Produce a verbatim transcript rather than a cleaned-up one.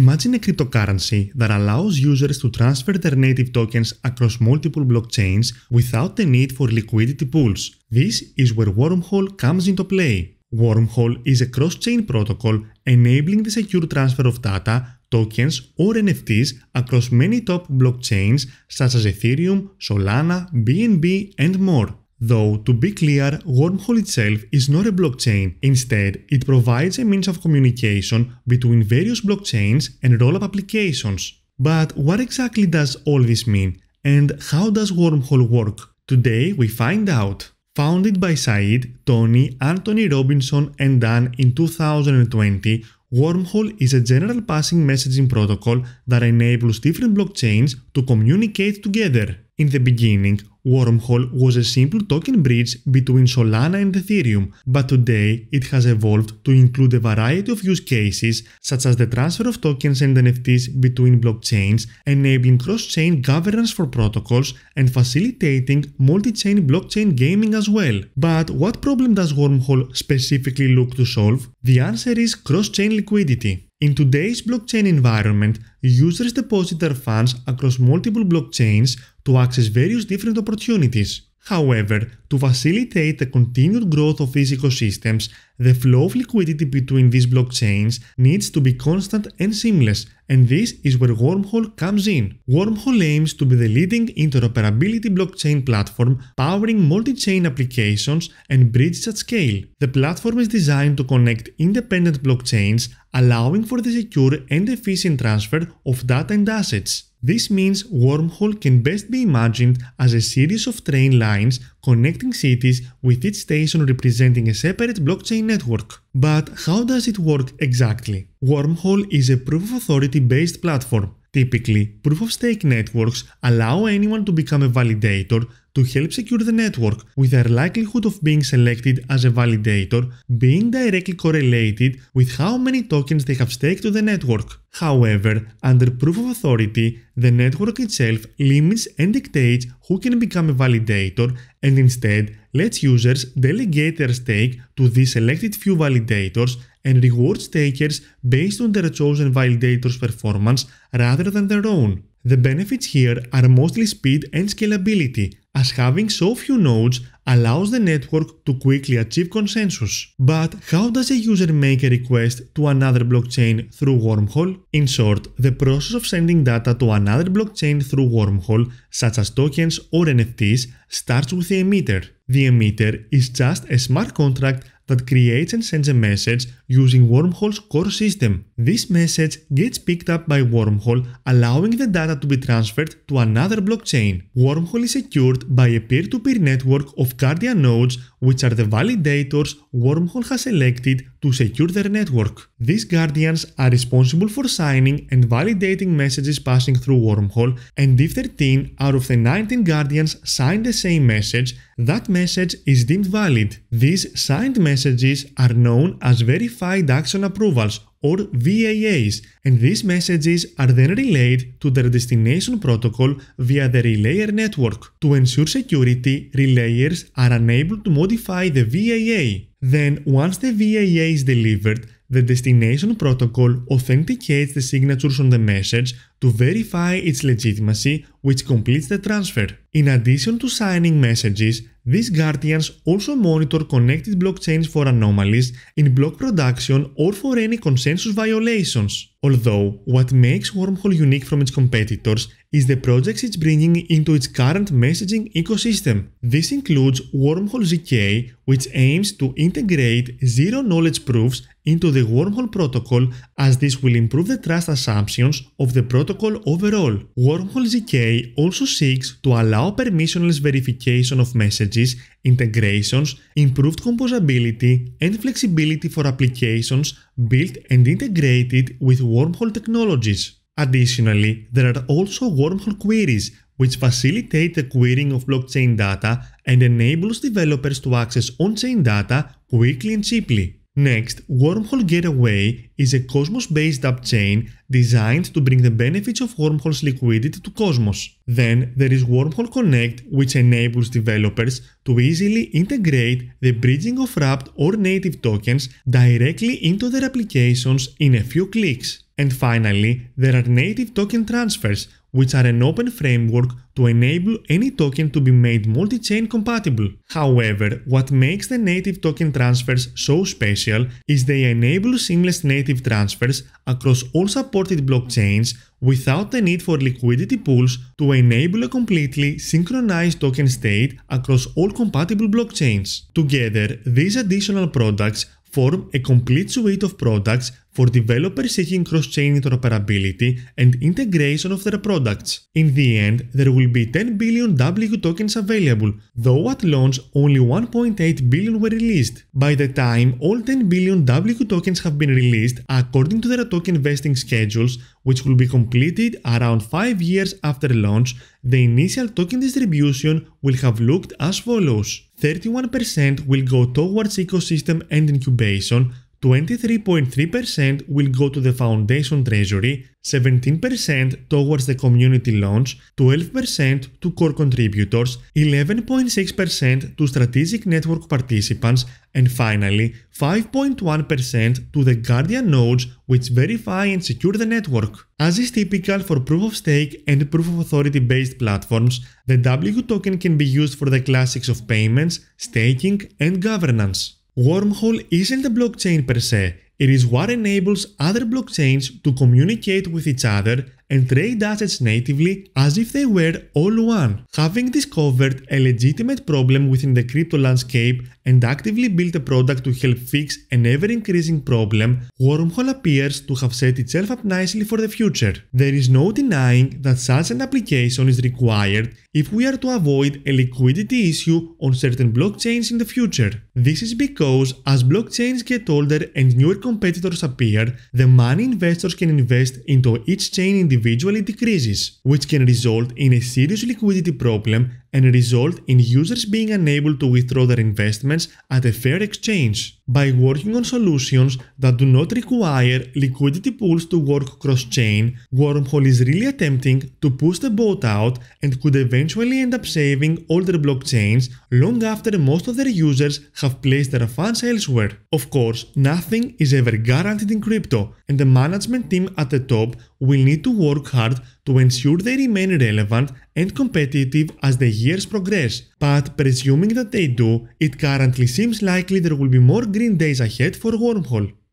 Imagine a cryptocurrency that allows users to transfer their native tokens across multiple blockchains without the need for liquidity pools. This is where Wormhole comes into play. Wormhole is a cross-chain protocol enabling the secure transfer of data, tokens or N F Ts across many top blockchains such as Ethereum, Solana, B N B and more. Though, to be clear, Wormhole itself is not a blockchain. Instead, it provides a means of communication between various blockchains and roll-up applications. But what exactly does all this mean? And how does Wormhole work? Today we find out. Founded by Said, Tony, Anthony Robinson and Dan in two thousand twenty, Wormhole is a general passing messaging protocol that enables different blockchains to communicate together. In the beginning, Wormhole was a simple token bridge between Solana and Ethereum, but today it has evolved to include a variety of use cases such as the transfer of tokens and N F Ts between blockchains, enabling cross-chain governance for protocols and facilitating multi-chain blockchain gaming as well. But what problem does Wormhole specifically look to solve? The answer is cross-chain liquidity. In today's blockchain environment, users deposit their funds across multiple blockchains to access various different opportunities. However, to facilitate the continued growth of these ecosystems, the flow of liquidity between these blockchains needs to be constant and seamless, and this is where Wormhole comes in. Wormhole aims to be the leading interoperability blockchain platform, powering multi-chain applications and bridges at scale. The platform is designed to connect independent blockchains, allowing for the secure and efficient transfer of data and assets. This means Wormhole can best be imagined as a series of train lines connecting cities, with each station representing a separate blockchain network. But how does it work exactly? Wormhole is a proof-of-authority based platform. Typically, proof-of-stake networks allow anyone to become a validator to help secure the network, with their likelihood of being selected as a validator being directly correlated with how many tokens they have staked to the network. However, under proof-of-authority, the network itself limits and dictates who can become a validator and instead lets users delegate their stake to the selected few validators and rewards takers based on their chosen validator's performance rather than their own. The benefits here are mostly speed and scalability, as having so few nodes allows the network to quickly achieve consensus. But how does a user make a request to another blockchain through Wormhole? In short, the process of sending data to another blockchain through Wormhole, such as tokens or N F Ts, starts with the emitter. The emitter is just a smart contract that creates and sends a message using Wormhole's core system. This message gets picked up by Wormhole, allowing the data to be transferred to another blockchain. Wormhole is secured by a peer-to-peer network of guardian nodes, which are the validators Wormhole has selected to secure their network. These guardians are responsible for signing and validating messages passing through Wormhole, and if thirteen out of the nineteen guardians sign the same message, that message is deemed valid. These signed messages are known as verified action approvals, or V A As, and these messages are then relayed to their destination protocol via the relayer network. To ensure security, relayers are unable to modify the V A A. Then, once the V A A is delivered, the destination protocol authenticates the signatures on the message to verify its legitimacy, which completes the transfer. In addition to signing messages, these guardians also monitor connected blockchains for anomalies in block production or for any consensus violations. Although, what makes Wormhole unique from its competitors is the projects it's bringing into its current messaging ecosystem. This includes Wormhole Z K, which aims to integrate zero-knowledge proofs into the Wormhole protocol, as this will improve the trust assumptions of the protocol overall. Wormhole Z K also seeks to allow permissionless verification of messages, integrations, improved composability and flexibility for applications built and integrated with Wormhole technologies. Additionally, there are also Wormhole Queries, which facilitate the querying of blockchain data and enables developers to access on-chain data quickly and cheaply. Next, Wormhole Gateway is a Cosmos-based upchain designed to bring the benefits of Wormhole's liquidity to Cosmos. Then, there is Wormhole Connect, which enables developers to easily integrate the bridging of wrapped or native tokens directly into their applications in a few clicks. And finally, there are native token transfers, which are an open framework to enable any token to be made multi-chain compatible. However, what makes the native token transfers so special is they enable seamless native transfers across all supported blockchains without the need for liquidity pools to enable a completely synchronized token state across all compatible blockchains. Together, these additional products form a complete suite of products for developers seeking cross-chain interoperability and integration of their products. In the end, there will be ten billion W tokens available, though at launch only one point eight billion were released. By the time all ten billion W tokens have been released according to their token vesting schedules, which will be completed around five years after launch, the initial token distribution will have looked as follows. thirty-one percent will go towards ecosystem and incubation, twenty-three point three percent will go to the Foundation Treasury, seventeen percent towards the community launch, twelve percent to core contributors, eleven point six percent to strategic network participants, and finally five point one percent to the guardian nodes which verify and secure the network. As is typical for proof-of-stake and proof-of-authority based platforms, the W token can be used for the classics of payments, staking, and governance. Wormhole isn't a blockchain per se, it is what enables other blockchains to communicate with each other and trade assets natively as if they were all one. Having discovered a legitimate problem within the crypto landscape and actively built a product to help fix an ever-increasing problem, Wormhole appears to have set itself up nicely for the future. There is no denying that such an application is required if we are to avoid a liquidity issue on certain blockchains in the future. This is because as blockchains get older and newer competitors appear, the money investors can invest into each chain individually decreases, which can result in a serious liquidity problem and result in users being unable to withdraw their investments at a fair exchange. By working on solutions that do not require liquidity pools to work cross-chain, Wormhole is really attempting to push the boat out and could eventually end up saving older blockchains long after most of their users have placed their funds elsewhere. Of course, nothing is ever guaranteed in crypto, and the management team at the top will need to work hard to ensure they remain relevant and competitive as the years progress, but presuming that they do, it currently seems likely there will be more green days ahead for Wormhole.